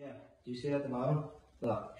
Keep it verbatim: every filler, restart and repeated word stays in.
Yeah. Do you see it at the moment? Look.